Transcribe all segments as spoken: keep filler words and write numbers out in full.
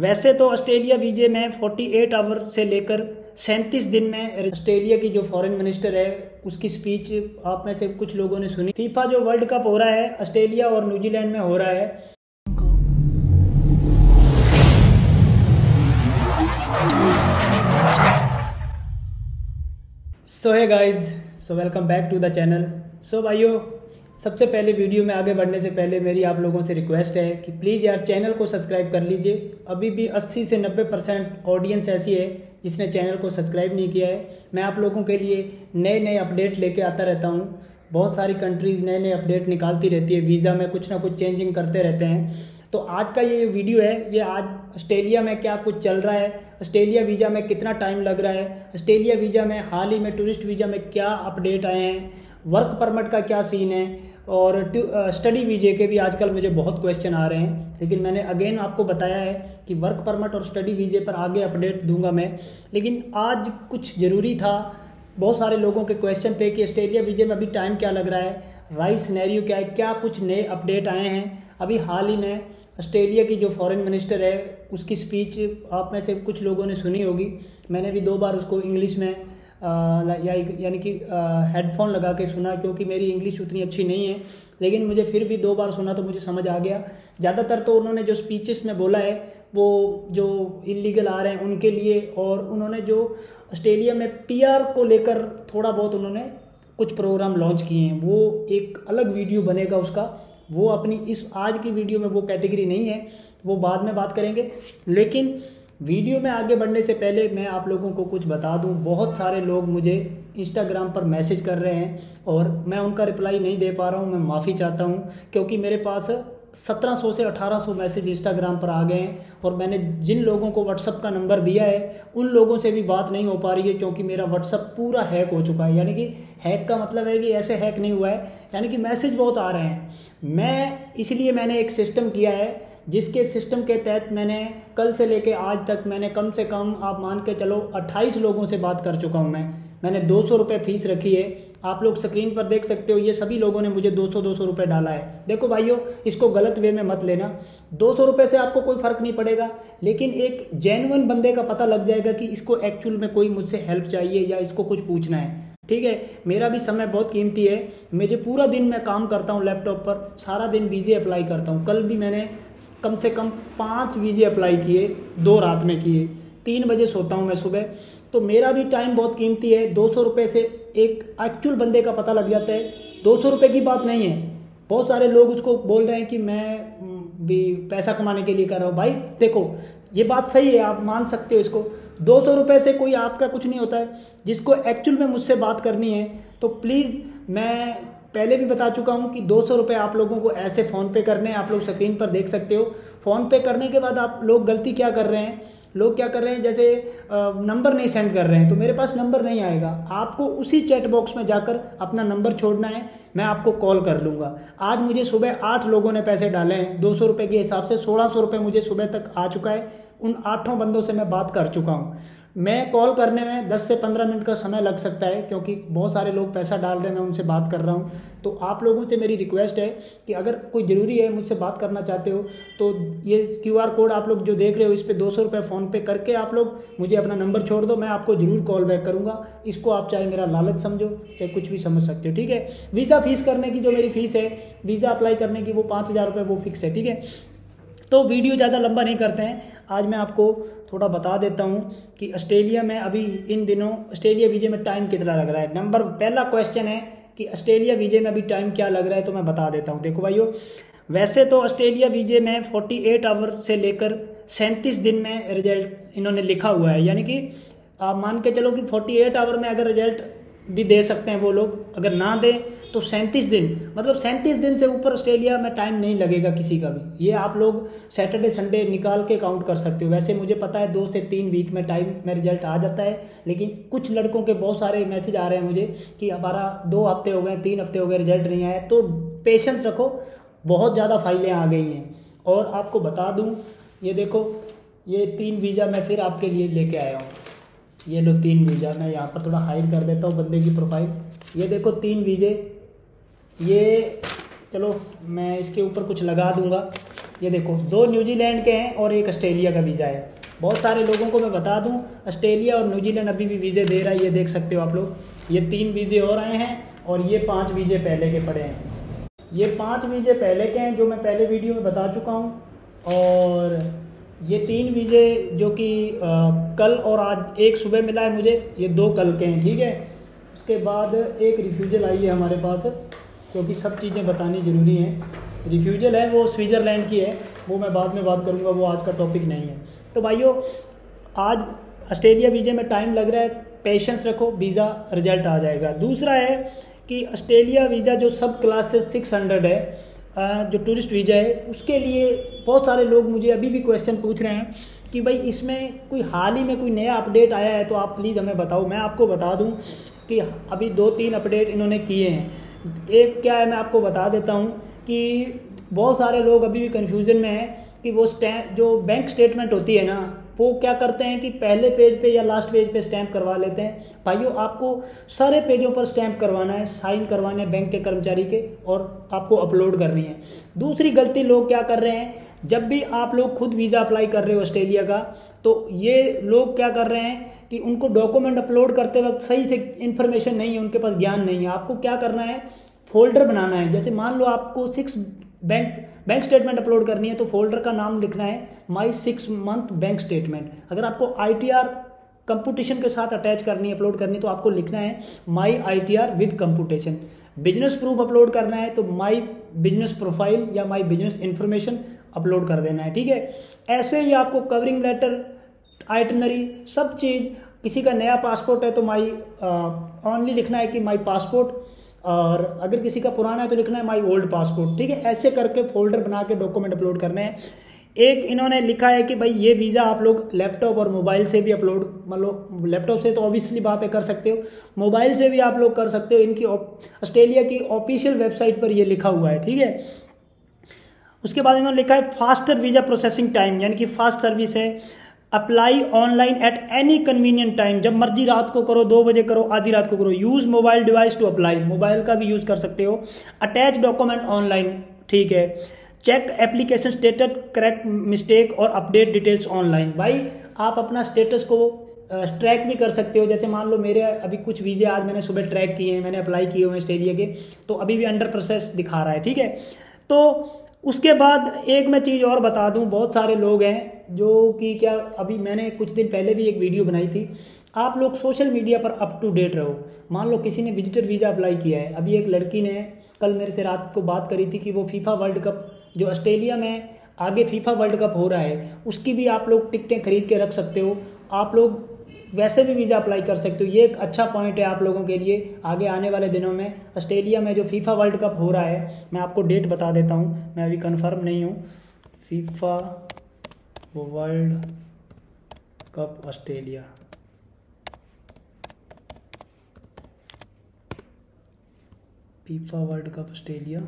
वैसे तो ऑस्ट्रेलिया वीजे में अड़तालीस आवर से लेकर सैंतीस दिन में ऑस्ट्रेलिया की जो फॉरेन मिनिस्टर है उसकी स्पीच आप में से कुछ लोगों ने सुनी। फीफा जो वर्ल्ड कप हो रहा है ऑस्ट्रेलिया और न्यूजीलैंड में हो रहा है, सो है guys, so welcome back to the channel. So भाइयों, सबसे पहले वीडियो में आगे बढ़ने से पहले मेरी आप लोगों से रिक्वेस्ट है कि प्लीज़ यार चैनल को सब्सक्राइब कर लीजिए। अभी भी अस्सी से नब्बे परसेंट ऑडियंस ऐसी है जिसने चैनल को सब्सक्राइब नहीं किया है। मैं आप लोगों के लिए नए नए अपडेट लेके आता रहता हूँ। बहुत सारी कंट्रीज़ नए नए अपडेट निकालती रहती है, वीज़ा में कुछ ना कुछ चेंजिंग करते रहते हैं। तो आज का ये वीडियो है, ये आज ऑस्ट्रेलिया में क्या कुछ चल रहा है, ऑस्ट्रेलिया वीज़ा में कितना टाइम लग रहा है, ऑस्ट्रेलिया वीज़ा में हाल ही में टूरिस्ट वीज़ा में क्या अपडेट आए हैं, वर्क परमिट का क्या सीन है, और स्टडी वीज़े के भी आजकल मुझे बहुत क्वेश्चन आ रहे हैं। लेकिन मैंने अगेन आपको बताया है कि वर्क परमिट और स्टडी वीज़े पर आगे अपडेट दूंगा मैं। लेकिन आज कुछ ज़रूरी था, बहुत सारे लोगों के क्वेश्चन थे कि ऑस्ट्रेलिया वीज़े में अभी टाइम क्या लग रहा है, राइट सिनेरियो क्या है, क्या कुछ नए अपडेट आए हैं। अभी हाल ही में ऑस्ट्रेलिया की जो फॉरेन मिनिस्टर है उसकी स्पीच आप में से कुछ लोगों ने सुनी होगी। मैंने भी दो बार उसको इंग्लिश में या, यानी कि हेडफोन लगा के सुना, क्योंकि मेरी इंग्लिश उतनी अच्छी नहीं है, लेकिन मुझे फिर भी दो बार सुना तो मुझे समझ आ गया। ज़्यादातर तो उन्होंने जो स्पीचेस में बोला है वो जो इलीगल आ रहे हैं उनके लिए, और उन्होंने जो ऑस्ट्रेलिया में पी आर को लेकर थोड़ा बहुत उन्होंने कुछ प्रोग्राम लॉन्च किए हैं, वो एक अलग वीडियो बनेगा उसका। वो अपनी इस आज की वीडियो में वो कैटेगरी नहीं है, वो बाद में बात करेंगे। लेकिन वीडियो में आगे बढ़ने से पहले मैं आप लोगों को कुछ बता दूं। बहुत सारे लोग मुझे इंस्टाग्राम पर मैसेज कर रहे हैं और मैं उनका रिप्लाई नहीं दे पा रहा हूं। मैं माफ़ी चाहता हूं, क्योंकि मेरे पास सत्रह सौ से अठारह सौ मैसेज इंस्टाग्राम पर आ गए हैं, और मैंने जिन लोगों को व्हाट्सअप का नंबर दिया है उन लोगों से भी बात नहीं हो पा रही है, क्योंकि मेरा व्हाट्सअप पूरा हैक हो चुका है। यानी कि हैक का मतलब है कि ऐसे हैक नहीं हुआ है, यानी कि मैसेज बहुत आ रहे हैं। मैं इसलिए मैंने एक सिस्टम किया है, जिसके सिस्टम के तहत मैंने कल से लेकर आज तक मैंने कम से कम आप मान के चलो अट्ठाईस लोगों से बात कर चुका हूँ। मैं मैंने दो सौ रुपये फीस रखी है, आप लोग स्क्रीन पर देख सकते हो। ये सभी लोगों ने मुझे दो सौ दो सौ रुपये डाला है। देखो भाइयों, इसको गलत वे में मत लेना, दो सौ रुपये से आपको कोई फ़र्क नहीं पड़ेगा, लेकिन एक जेन्युइन बंदे का पता लग जाएगा कि इसको एक्चुअल में कोई मुझसे हेल्प चाहिए या इसको कुछ पूछना है। ठीक है, मेरा भी समय बहुत कीमती है, मुझे पूरा दिन मैं काम करता हूँ लैपटॉप पर, सारा दिन वीज़े अप्लाई करता हूँ। कल भी मैंने कम से कम पाँच वीज़े अप्लाई किए, दो रात में किए, तीन बजे सोता हूँ मैं सुबह, तो मेरा भी टाइम बहुत कीमती है। दो सौ रुपये से एक एक्चुअल बंदे का पता लग जाता है। दो सौ रुपये की बात नहीं है, बहुत सारे लोग उसको बोल रहे हैं कि मैं भी पैसा कमाने के लिए कर रहा हूँ। भाई देखो, ये बात सही है, आप मान सकते हो इसको। दो सौ रुपये से कोई आपका कुछ नहीं होता है। जिसको एक्चुअल में मुझसे बात करनी है तो प्लीज़, मैं पहले भी बता चुका हूँ कि दो सौ रुपये आप लोगों को ऐसे फ़ोन पे करने हैं, आप लोग स्क्रीन पर देख सकते हो। फ़ोन पे करने के बाद आप लोग गलती क्या कर रहे हैं, लोग क्या कर रहे हैं, जैसे नंबर नहीं सेंड कर रहे हैं, तो मेरे पास नंबर नहीं आएगा। आपको उसी चैट बॉक्स में जाकर अपना नंबर छोड़ना है, मैं आपको कॉल कर लूँगा। आज मुझे सुबह आठ लोगों ने पैसे डाले हैं, दो सौ रुपये के हिसाब से सोलह सौ रुपये मुझे सुबह तक आ चुका है। उन आठों बंदों से मैं बात कर चुका हूँ। मैं कॉल करने में दस से पंद्रह मिनट का समय लग सकता है, क्योंकि बहुत सारे लोग पैसा डाल रहे हैं, मैं उनसे बात कर रहा हूँ। तो आप लोगों से मेरी रिक्वेस्ट है कि अगर कोई ज़रूरी है मुझसे बात करना चाहते हो तो ये क्यूआर कोड आप लोग जो देख रहे हो, इस पर दो सौ रुपये फ़ोनपे करके आप लोग मुझे अपना नंबर छोड़ दो, मैं आपको ज़रूर कॉल बैक करूँगा। इसको आप चाहे मेरा लालच समझो, चाहे कुछ भी समझ सकते हो। ठीक है, वीज़ा फ़ीस करने की जो मेरी फ़ीस है, वीज़ा अप्लाई करने की वो पाँच हज़ार रुपये वो फिक्स है। ठीक है, तो वीडियो ज़्यादा लंबा नहीं करते हैं। आज मैं आपको थोड़ा बता देता हूँ कि ऑस्ट्रेलिया में अभी इन दिनों ऑस्ट्रेलिया वीज़े में टाइम कितना लग रहा है। नंबर पहला क्वेश्चन है कि ऑस्ट्रेलिया वीज़े में अभी टाइम क्या लग रहा है, तो मैं बता देता हूँ। देखो भाइयों, वैसे तो ऑस्ट्रेलिया वीज़े में अड़तालीस आवर से लेकर सैंतीस दिन में रिजल्ट इन्होंने लिखा हुआ है। यानी कि आप मान के चलो कि अड़तालीस आवर में अगर रिजल्ट भी दे सकते हैं वो लोग, अगर ना दें तो सैंतीस दिन, मतलब सैंतीस दिन से ऊपर ऑस्ट्रेलिया में टाइम नहीं लगेगा किसी का भी। ये आप लोग सैटरडे संडे निकाल के काउंट कर सकते हो। वैसे मुझे पता है दो से तीन वीक में टाइम में रिजल्ट आ जाता है, लेकिन कुछ लड़कों के बहुत सारे मैसेज आ रहे हैं मुझे कि हमारा दो हफ्ते हो गए, तीन हफ्ते हो गए, रिजल्ट नहीं आया। तो पेशेंस रखो, बहुत ज़्यादा फाइलें आ गई हैं। और आपको बता दूँ, ये देखो, ये तीन वीज़ा मैं फिर आपके लिए लेके आया हूँ। ये लो तीन वीज़ा, मैं यहाँ पर थोड़ा हाइड कर देता हूँ बंदे की प्रोफाइल। ये देखो तीन वीज़े, ये चलो मैं इसके ऊपर कुछ लगा दूंगा। ये देखो दो न्यूजीलैंड के हैं और एक ऑस्ट्रेलिया का वीज़ा है। बहुत सारे लोगों को मैं बता दूं ऑस्ट्रेलिया और न्यूजीलैंड अभी भी वीज़े दे रहा है, ये देख सकते हो आप लोग। ये तीन वीज़े और आए हैं और ये पांच वीज़े पहले के पड़े हैं। ये पांच वीज़े पहले के हैं जो मैं पहले वीडियो में बता चुका हूँ, और ये तीन वीज़े जो कि कल और आज एक सुबह मिला है मुझे, ये दो कल के हैं, ठीक है। उसके बाद एक रिफ्यूज़ल आई है हमारे पास, क्योंकि सब चीज़ें बतानी ज़रूरी हैं। रिफ्यूज़ल है वो स्विट्ज़रलैंड की है, वो मैं बाद में बात करूंगा, वो आज का टॉपिक नहीं है। तो भाइयों आज ऑस्ट्रेलिया वीज़े में टाइम लग रहा है, पेशेंस रखो, वीज़ा रिजल्ट आ जाएगा। दूसरा है कि ऑस्ट्रेलिया वीज़ा जो सब क्लास से सिक्स हंड्रेड है, जो टूरिस्ट वीज़ा है, उसके लिए बहुत सारे लोग मुझे अभी भी क्वेश्चन पूछ रहे हैं कि भाई इसमें कोई हाल ही में कोई नया अपडेट आया है तो आप प्लीज़ हमें बताओ। मैं आपको बता दूँ कि अभी दो तीन अपडेट इन्होंने किए हैं। एक क्या है मैं आपको बता देता हूँ कि बहुत सारे लोग अभी भी कन्फ्यूज़न में हैं कि वो स्टैम्प जो बैंक स्टेटमेंट होती है ना, वो क्या करते हैं कि पहले पेज पे या लास्ट पेज पे स्टैम्प करवा लेते हैं। भाइयों आपको सारे पेजों पर स्टैम्प करवाना है, साइन करवाने हैं बैंक के कर्मचारी के, और आपको अपलोड करनी है। दूसरी गलती लोग क्या कर रहे हैं, जब भी आप लोग खुद वीज़ा अप्लाई कर रहे हो ऑस्ट्रेलिया का, तो ये लोग क्या कर रहे हैं कि उनको डॉक्यूमेंट अपलोड करते वक्त सही से इन्फॉर्मेशन नहीं है, उनके पास ज्ञान नहीं है। आपको क्या करना है, फ़ोल्डर बनाना है। जैसे मान लो आपको six bank bank statement upload करनी है, तो फोल्डर का नाम लिखना है my six month bank statement. अगर आपको आईटीआर कंप्यूटेशन के साथ अटैच करनी है, अपलोड करनी है, तो आपको लिखना है my ITR with computation. Business proof upload करना है तो माई बिजनेस प्रोफाइल या माई बिजनेस इन्फॉर्मेशन अपलोड कर देना है, ठीक है। ऐसे ही आपको कवरिंग लेटर, आइटनरी, सब चीज़। किसी का नया पासपोर्ट है तो माई ऑनली लिखना है कि माई पासपोर्ट, और अगर किसी का पुराना है तो लिखना है माई ओल्ड पासपोर्ट, ठीक है। ऐसे करके फोल्डर बना के डॉक्यूमेंट अपलोड करने हैं। एक इन्होंने लिखा है कि भाई ये वीज़ा आप लोग लैपटॉप और मोबाइल से भी अपलोड, मतलब लैपटॉप से तो ऑब्वियसली बातें कर सकते हो, मोबाइल से भी आप लोग कर सकते हो। इनकी ऑस्ट्रेलिया की ऑफिशियल वेबसाइट पर ये लिखा हुआ है, ठीक है। उसके बाद इन्होंने लिखा है फास्टर वीज़ा प्रोसेसिंग टाइम, यानी कि फास्ट सर्विस है। Apply online at any convenient time, जब मर्जी रात को करो, दो बजे करो, आधी रात को करो। Use mobile device to apply, mobile का भी यूज़ कर सकते हो। अटैच डॉक्यूमेंट ऑनलाइन, ठीक है। Check application status, correct mistake और अपडेट डिटेल्स ऑनलाइन। भाई आप अपना स्टेटस को ट्रैक भी कर सकते हो। जैसे मान लो मेरे अभी कुछ वीज़े आज मैंने सुबह ट्रैक किए हैं, मैंने अप्लाई किए हुए हैं ऑस्ट्रेलिया के, तो अभी भी अंडर प्रोसेस दिखा रहा है, ठीक है। तो उसके बाद एक मैं चीज़ और बता दूं, बहुत सारे लोग हैं जो कि क्या, अभी मैंने कुछ दिन पहले भी एक वीडियो बनाई थी। आप लोग सोशल मीडिया पर अप टू डेट रहो। मान लो किसी ने विजिटर वीज़ा अप्लाई किया है, अभी एक लड़की ने कल मेरे से रात को बात करी थी कि वो फीफा वर्ल्ड कप, जो ऑस्ट्रेलिया में आगे फीफा वर्ल्ड कप हो रहा है, उसकी भी आप लोग टिकटें खरीद के रख सकते हो। आप लोग वैसे भी वीज़ा अप्लाई कर सकते हो। ये एक अच्छा पॉइंट है आप लोगों के लिए, आगे आने वाले दिनों में ऑस्ट्रेलिया में जो फीफा वर्ल्ड कप हो रहा है, मैं आपको डेट बता देता हूँ, मैं अभी कंफर्म नहीं हूँ। FIFA World Cup Australia, FIFA World Cup Australia,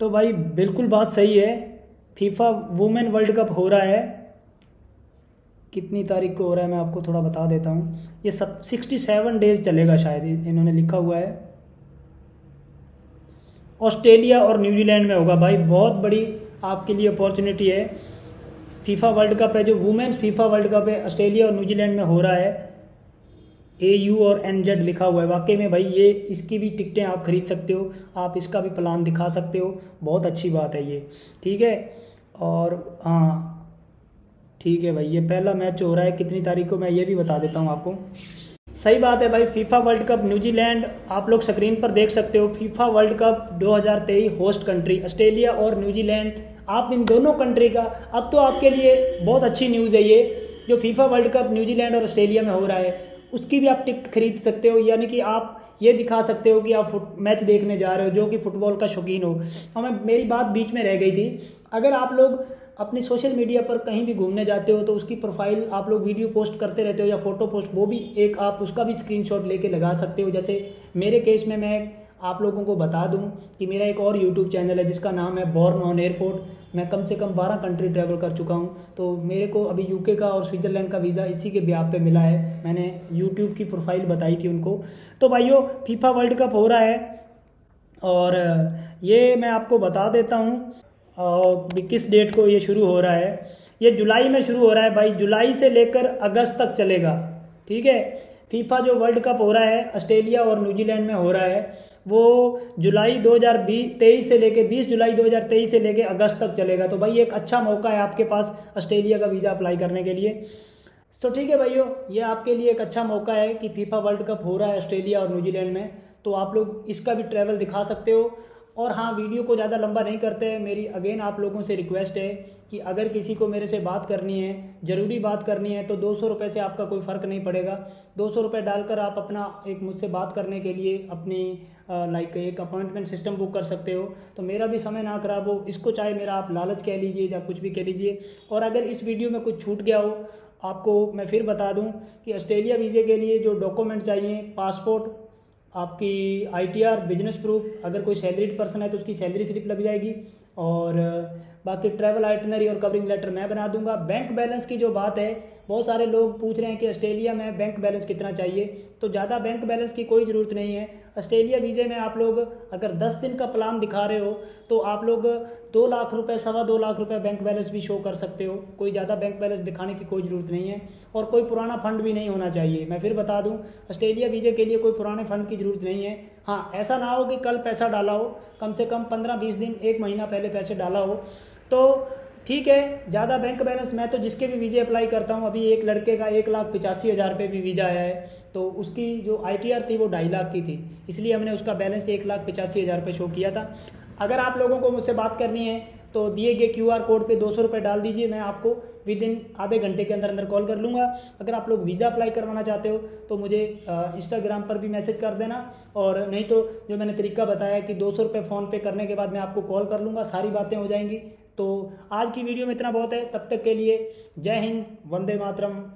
तो भाई बिल्कुल बात सही है। फीफा वुमेन वर्ल्ड कप हो रहा है, कितनी तारीख को हो रहा है मैं आपको थोड़ा बता देता हूँ। ये सब सिक्सटी सेवन डेज चलेगा शायद, इन्होंने लिखा हुआ है। ऑस्ट्रेलिया और न्यूजीलैंड में होगा। भाई बहुत बड़ी आपके लिए अपॉर्चुनिटी है। फीफा वर्ल्ड कप है जो वुमेन्स फीफा वर्ल्ड कप है, ऑस्ट्रेलिया और न्यूजीलैंड में हो रहा है। ए यू और एन जेड लिखा हुआ है। वाकई में भाई ये, इसकी भी टिकटें आप खरीद सकते हो, आप इसका भी प्लान दिखा सकते हो, बहुत अच्छी बात है ये, ठीक है। और हाँ ठीक है भाई, ये पहला मैच हो रहा है कितनी तारीख को, मैं ये भी बता देता हूँ आपको। सही बात है भाई, फीफा वर्ल्ड कप न्यूजीलैंड, आप लोग स्क्रीन पर देख सकते हो। फीफा वर्ल्ड कप दो हज़ार तेईस होस्ट कंट्री ऑस्ट्रेलिया और न्यूजीलैंड, आप इन दोनों कंट्री का, अब तो आपके लिए बहुत अच्छी न्यूज़ है ये। जो फीफा वर्ल्ड कप न्यूजीलैंड और ऑस्ट्रेलिया में हो रहा है, उसकी भी आप टिकट खरीद सकते हो। यानी कि आप ये दिखा सकते हो कि आप मैच देखने जा रहे हो, जो कि फुटबॉल का शौकीन हो। और मैं, मेरी बात बीच में रह गई थी, अगर आप लोग अपनी सोशल मीडिया पर कहीं भी घूमने जाते हो तो उसकी प्रोफाइल आप लोग वीडियो पोस्ट करते रहते हो या फ़ोटो पोस्ट, वो भी एक आप उसका भी स्क्रीनशॉट लेके लगा सकते हो। जैसे मेरे केस में मैं आप लोगों को बता दूं कि मेरा एक और यूट्यूब चैनल है जिसका नाम है बॉर्न ऑन एयरपोर्ट। मैं कम से कम बारह कंट्री ट्रैवल कर चुका हूं, तो मेरे को अभी यूके का और स्विट्ज़रलैंड का वीज़ा इसी के ब्याप पे मिला है। मैंने यूट्यूब की प्रोफाइल बताई थी उनको। तो भाइयों, फीफा वर्ल्ड कप हो रहा है और ये मैं आपको बता देता हूँ और किस डेट को ये शुरू हो रहा है। ये जुलाई में शुरू हो रहा है भाई, जुलाई से लेकर अगस्त तक चलेगा, ठीक है। फीफा जो वर्ल्ड कप हो रहा है ऑस्ट्रेलिया और न्यूजीलैंड में हो रहा है, वो जुलाई दो हज़ार तेईस से लेके बीस जुलाई दो हज़ार तेईस से लेके अगस्त तक चलेगा। तो भाई एक अच्छा मौका है आपके पास ऑस्ट्रेलिया का वीज़ा अप्लाई करने के लिए। तो ठीक है भाइयों, ये आपके लिए एक अच्छा मौका है कि फीफा वर्ल्ड कप हो रहा है ऑस्ट्रेलिया और न्यूजीलैंड में, तो आप लोग इसका भी ट्रैवल दिखा सकते हो। और हाँ, वीडियो को ज़्यादा लंबा नहीं करते हैं। मेरी अगेन आप लोगों से रिक्वेस्ट है कि अगर किसी को मेरे से बात करनी है, ज़रूरी बात करनी है, तो दो सौ रुपये से आपका कोई फ़र्क नहीं पड़ेगा। दो सौ रुपये डालकर आप अपना एक मुझसे बात करने के लिए अपनी लाइक एक अपॉइंटमेंट सिस्टम बुक कर सकते हो। तो मेरा भी समय ना खराब हो, इसको चाहे मेरा आप लालच कह लीजिए या कुछ भी कह लीजिए। और अगर इस वीडियो में कुछ छूट गया हो, आपको मैं फिर बता दूँ कि ऑस्ट्रेलिया वीज़े के लिए जो डॉक्यूमेंट चाहिए, पासपोर्ट, आपकी I T R, business proof, अगर कोई सैलरीड पर्सन है तो उसकी सैलरी स्लिप लग जाएगी, और बाकी ट्रैवल आइटनरी और कवरिंग लेटर मैं बना दूंगा। बैंक बैलेंस की जो बात है, बहुत सारे लोग पूछ रहे हैं कि ऑस्ट्रेलिया में बैंक बैलेंस कितना चाहिए, तो ज़्यादा बैंक बैलेंस की कोई ज़रूरत नहीं है। ऑस्ट्रेलिया वीज़े में आप लोग अगर दस दिन का प्लान दिखा रहे हो तो आप लोग दो लाख रुपए सवा दो लाख रुपए बैंक बैलेंस भी शो कर सकते हो। कोई ज़्यादा बैंक बैलेंस दिखाने की कोई ज़रूरत नहीं है, और कोई पुराना फ़ंड भी नहीं होना चाहिए। मैं फिर बता दूँ, ऑस्ट्रेलिया वीज़े के लिए कोई पुराने फ़ंड की ज़रूरत नहीं है। हाँ, ऐसा ना हो कि कल पैसा डाला हो, कम से कम पंद्रह बीस दिन एक महीना पहले पैसे डाला हो, तो ठीक है। ज़्यादा बैंक बैलेंस, मैं तो जिसके भी वीज़े अप्लाई करता हूँ, अभी एक लड़के का एक लाख पचासी हज़ार रुपये भी वीज़ा आया है, तो उसकी जो आई टी आर थी वो ढाई लाख की थी, इसलिए हमने उसका बैलेंस एक लाख पचासी हज़ार रुपये शो किया था। अगर आप लोगों को मुझसे बात करनी है तो दिए गए क्यू आर कोड पे दो सौ रुपये डाल दीजिए, मैं आपको विद इन आधे घंटे के अंदर अंदर कॉल कर लूँगा। अगर आप लोग वीज़ा अप्लाई करवाना चाहते हो तो मुझे इंस्टाग्राम पर भी मैसेज कर देना, और नहीं तो जो मैंने तरीका बताया कि दो सौ रुपये फ़ोनपे करने के बाद मैं आपको कॉल कर लूँगा, सारी बातें हो जाएंगी। तो आज की वीडियो में इतना बहुत है, तब तक के लिए जय हिंद, वंदे मातरम।